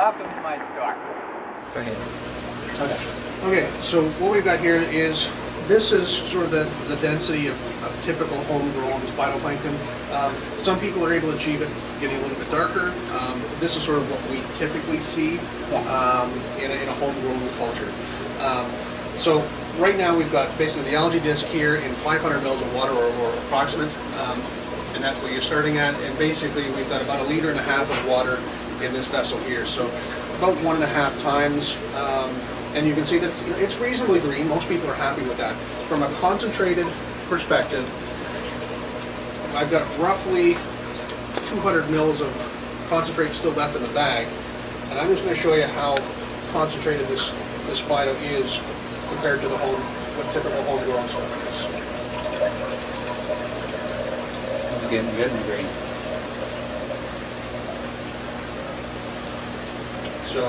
Welcome to my store. Go ahead. Okay. Okay, so what we've got here is, this is sort of the density of typical homegrown phytoplankton. Some people are able to achieve it getting a little bit darker. This is sort of what we typically see in a homegrown culture. So right now we've got basically the algae disc here in 500 mils of water or approximate, and that's what you're starting at. And basically we've got about 1.5 liters of water in this vessel here, so about 1.5 times. And you can see that it's reasonably green. Most people are happy with that. From a concentrated perspective, I've got roughly 200 mils of concentrate still left in the bag, and I'm just going to show you how concentrated this phyto is compared to what typical homegrown stuff is. It's getting good and green. So,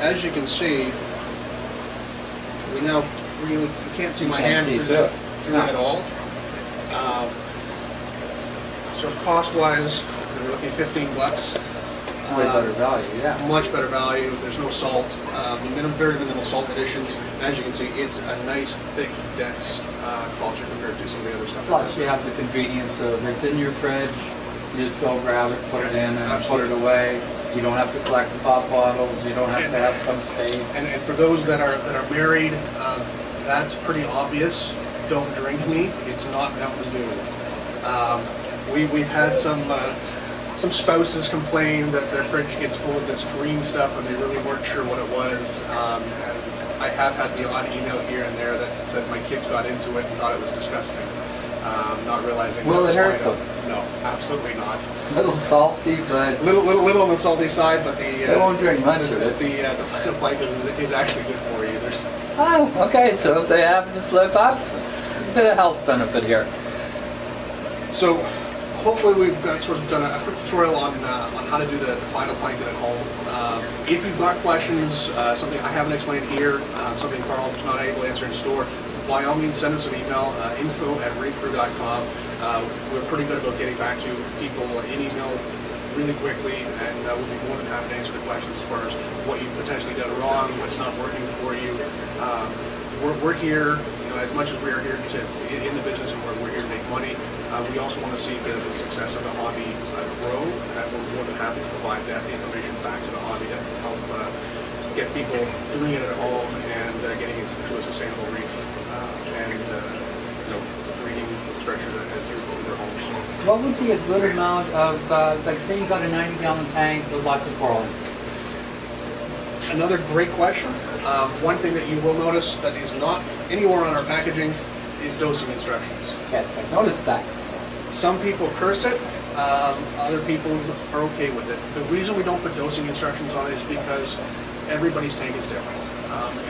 as you can see, we now really can't see my hand through it at all. So cost-wise, we're looking at $15. Way better value, yeah. Much better value. There's no salt. Very minimal salt additions. And as you can see, it's a nice, thick, dense culture compared to some of the other stuff. Plus, you have the convenience of it's in your fridge. You just go grab it, put it in, and put it away. You don't have to collect the pop bottles. You don't have to have some space. And for those that are married, that's pretty obvious. Don't drink me. It's not nothing to do. We've had some spouses complain that their fridge gets full of this green stuff and they really weren't sure what it was. And I have had the odd email here and there that said my kids got into it and thought it was disgusting. Not realizing. Will it hurt them? No, absolutely not. A little salty, but little on the salty side, but they won't drink much of it. The phytoplankton is actually good for you. Oh, okay. So if they happen to slip up, there's a bit of health benefit here. So hopefully we've got sort of done a quick tutorial on how to do the phytoplankton at home. If you've got questions, something I haven't explained here, something Carl's not able to answer in store, by all means, send us an email, info@reefcrew.com. We're pretty good about getting back to people in email really quickly, and we'll be more than happy to answer the questions as far as what you've potentially done wrong, what's not working for you. We're here, you know, as much as we are here to in the business, and we're here to make money. We also want to see the success of the hobby grow, and we're more than happy to provide that information back to the hobby that can help get people doing it at home and getting into a sustainable reef breeding structure that has through their homes. What would be a good amount of, like say you got a 90-gallon tank with lots of coral? Another great question. One thing that you will notice that is not anywhere on our packaging is dosing instructions. Yes, I noticed that. Some people curse it. Other people are okay with it. The reason we don't put dosing instructions on it is because everybody's tank is different.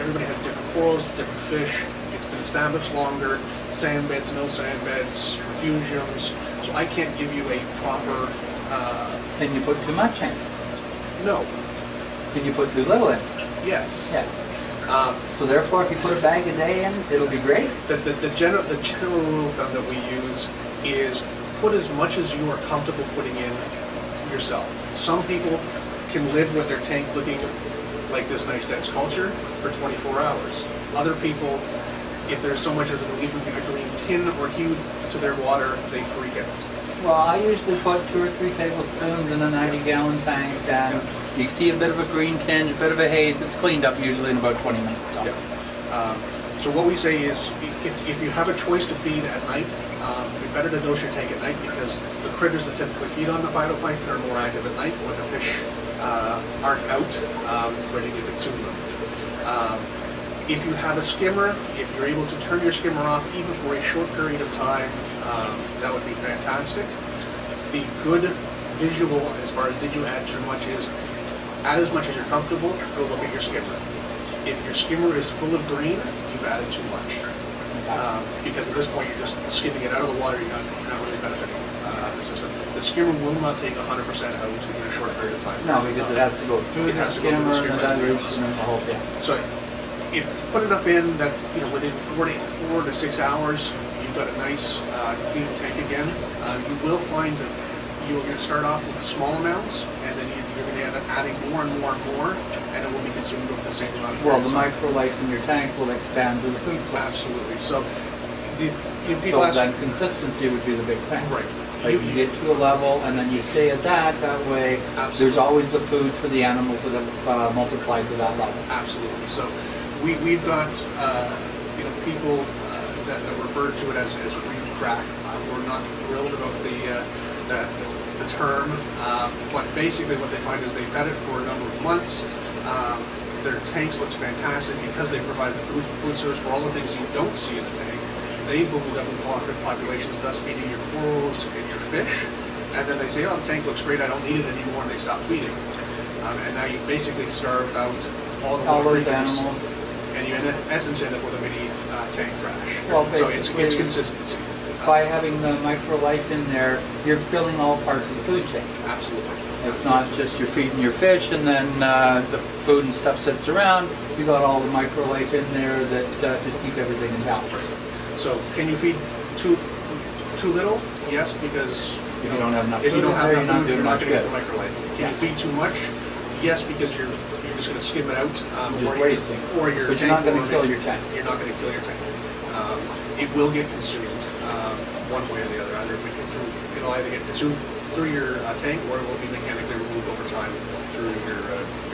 Everybody has different corals, different fish. It's been established longer. Sand beds, no sand beds, refugiums. So I can't give you a proper. Can you put too much in? No. Can you put too little in? Yes. Yes. So therefore, if you put a bag a day in, it'll be great. The general rule of thumb that we use is put as much as you are comfortable putting in yourself. Some people can live with their tank looking like this nice dense culture for 24 hours. Other people, if there's so much as a green tin or hue to their water, they freak out. Well, I usually put 2 or 3 tablespoons in a 90-gallon tank, and you see a bit of a green tinge, a bit of a haze. It's cleaned up usually in about 20 minutes. So, so what we say is, if you have a choice to feed at night, it's better to dose your tank at night because the critters that typically feed on the phytoplankton are more active at night, or the fish aren't out ready to consume them. If you have a skimmer, if you're able to turn your skimmer off even for a short period of time, that would be fantastic. The good visual as far as did you add too much is, add as much as you're comfortable, go look at your skimmer. If your skimmer is full of green, you've added too much. Because at this point you're just skimming it out of the water, you're not really benefiting the system. The skimmer will not take 100% out in a short period of time. No, because it has to go through the skimmer and the dilution and the whole thing. So if you put enough in that, you know, within 4 to 6 hours, you've got a nice clean tank again, you will find that you are going to start off with small amounts, and then you're going to end up adding more and more and more, and it will be consumed over the same amount of time. Well, the microlife in your tank will expand to the food source. Absolutely. So, then consistency would be the big thing. Right. Like you get to a level, and then you stay at that. That way, there's always the food for the animals that have multiplied to that level. Absolutely. So, we've got you know, people that refer to it as reef crack. We're not thrilled about the term, but basically what they find is they fed it for a number of months. Their tanks looks fantastic because they provide the food source for all the things you don't see in the tank. They boomed up with cooperative populations, thus feeding your corals and your fish. And then they say, oh, the tank looks great, I don't need it anymore, and they stop feeding. And now you basically starved out all those animals. And you, in essence, end up with a mini tank crash. Well, so it's consistency. By having the microlife in there, you're filling all parts of the food chain. Absolutely. It's not just you're feeding your fish and then the food and stuff sits around. You got all the microlife in there that just keep everything in balance. So can you feed too little? Yes, because you don't have enough. If you don't have enough food, you're not going to get the microlife. Can you feed too much? Yes, because you're just going to skim it out. You're wasting. Or you're not going to kill your tank. You're not going to kill your tank. It will get consumed. One way or the other, it'll either get consumed through your tank, or it will be mechanically removed over time through your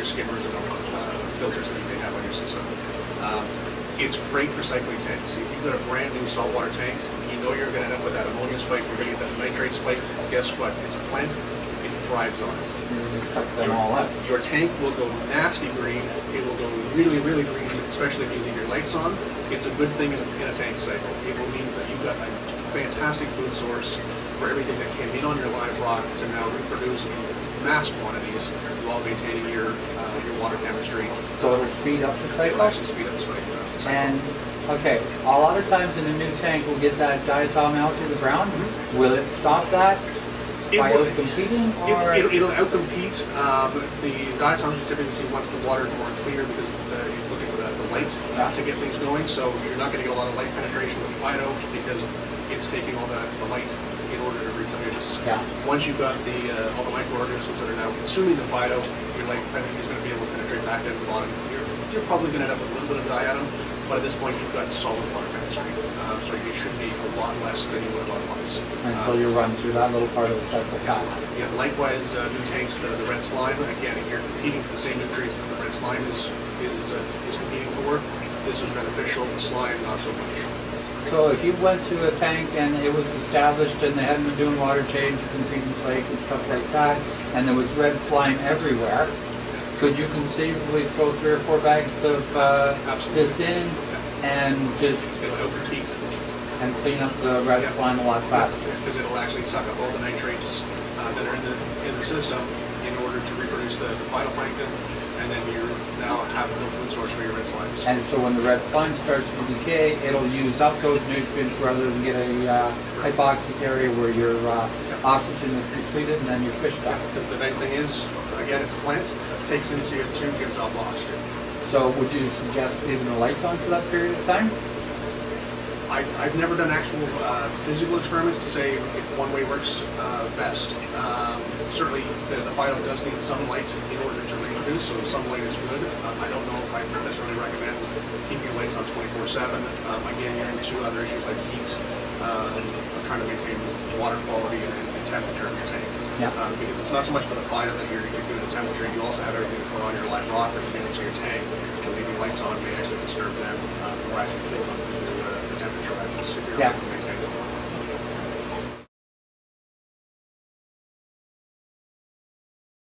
skimmers and other filters that you may have on your system. It's great for cycling tanks. If you've got a brand new saltwater tank, you know you're going to end up with that ammonia spike, you're going to get that nitrate spike. Guess what? It's a plant. It thrives on it. Your tank will go nasty green. It will go really, really green, especially if you leave your lights on. It's a good thing in a tank cycle. It will mean that you've got a fantastic food source for everything that came in on your live rock to now reproduce in mass quantities while maintaining your water chemistry. So it'll speed up the cycle? It'll actually speed up the cycle. And, okay, a lot of times in a new tank we'll get that diatom out to the ground. Mm-hmm. Will it stop that? By out-competing? It'll out-compete. The diatoms are typically seen once the water is more clear because it's looking for the light to get things going, so you're not going to get a lot of light penetration with Fido because it's taking all the light in order to reproduce. Yeah. Once you've got all the microorganisms that are now consuming the Fido, your light is going to be able to penetrate back into the bottom. You're probably going to end up with a little bit of diatom, but at this point you've got solid water chemistry, so you should be a lot less than you would otherwise. And so you run through that little part of the cycle fast. Yeah, likewise, new tanks, the red slime, again, if you're competing for the same nutrients that the red slime is competing for, this is beneficial, the slime not so much. So if you went to a tank and it was established and they hadn't been doing water changes and feeding flake and stuff like that, and there was red slime everywhere, could you conceivably throw 3 or 4 bags of this in and just and clean up the red slime a lot faster? Because it'll actually suck up all the nitrates that are in the system in order to reproduce the phytoplankton, and then you now have no food source for your red slimes. And so when the red slime starts to decay, it'll use up those nutrients rather than get a hypoxic area where your oxygen is depleted and then your fish die. Because the nice thing is, again, it's a plant. Takes in CO2, gives off oxygen. So would you suggest leaving the lights on for that period of time? I've never done actual physical experiments to say if one way works best. Certainly the phyto does need some light in order to reproduce, so some light is good. I don't know if I necessarily recommend keeping your lights on 24/7. Again, you're into other issues like heat, trying to maintain water quality and temperature in your tank. Yeah. Because it's not so much for the phyto that you're doing the temperature, you also have everything that's on your live rock that you can into your tank, and leaving lights on may actually disturb them or actually kill them if the temperature rises. Yeah.